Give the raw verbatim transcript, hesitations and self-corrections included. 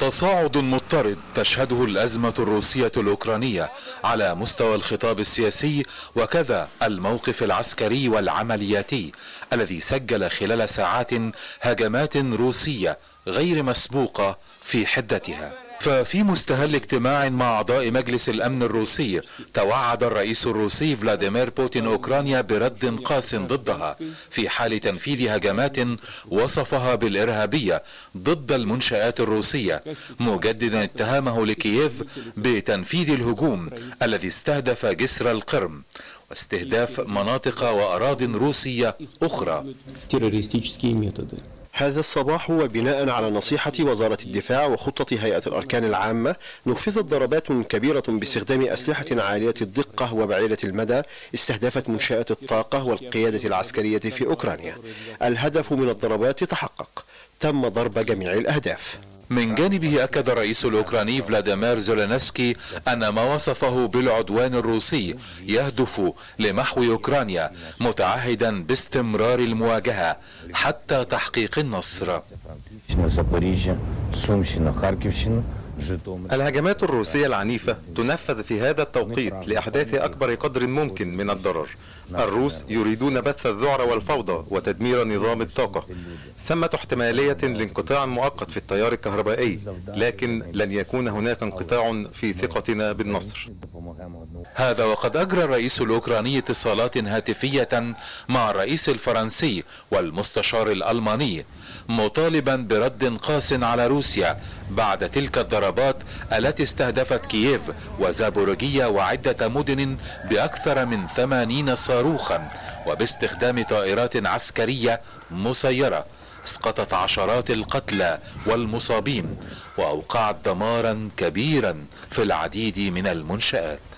تصاعد مضطرد تشهده الأزمة الروسية الأوكرانية على مستوى الخطاب السياسي وكذا الموقف العسكري والعملياتي الذي سجل خلال ساعات هجمات روسية غير مسبوقة في حدتها. ففي مستهل اجتماع مع أعضاء مجلس الأمن الروسي توعد الرئيس الروسي فلاديمير بوتين أوكرانيا برد قاس ضدها في حال تنفيذ هجمات وصفها بالإرهابية ضد المنشآت الروسية، مجددا اتهامه لكييف بتنفيذ الهجوم الذي استهدف جسر القرم واستهداف مناطق وأراضٍ روسية أخرى. هذا الصباح وبناء على نصيحة وزارة الدفاع وخطة هيئة الأركان العامة نفذت ضربات كبيرة باستخدام أسلحة عالية الدقة وبعيدة المدى استهدفت منشآت الطاقة والقيادة العسكرية في أوكرانيا. الهدف من الضربات تحقق، تم ضرب جميع الأهداف. من جانبه أكد الرئيس الأوكراني فلاديمير زيلينسكي أن ما وصفه بالعدوان الروسي يهدف لمحو أوكرانيا، متعهدا باستمرار المواجهة حتى تحقيق النصر. الهجمات الروسية العنيفة تنفذ في هذا التوقيت لإحداث أكبر قدر ممكن من الضرر. الروس يريدون بث الذعر والفوضى وتدمير نظام الطاقة. ثمة احتمالية لانقطاع مؤقت في التيار الكهربائي، لكن لن يكون هناك انقطاع في ثقتنا بالنصر. هذا وقد أجرى الرئيس الأوكراني اتصالات هاتفية مع الرئيس الفرنسي والمستشار الألماني مطالبا برد قاس على روسيا بعد تلك الضربات التي استهدفت كييف وزابوروجيا وعدة مدن بأكثر من ثمانين صاروخا وباستخدام طائرات عسكرية مسيرة اسقطت عشرات القتلى والمصابين وأوقعت دمارا كبيرا في العديد من المنشآت.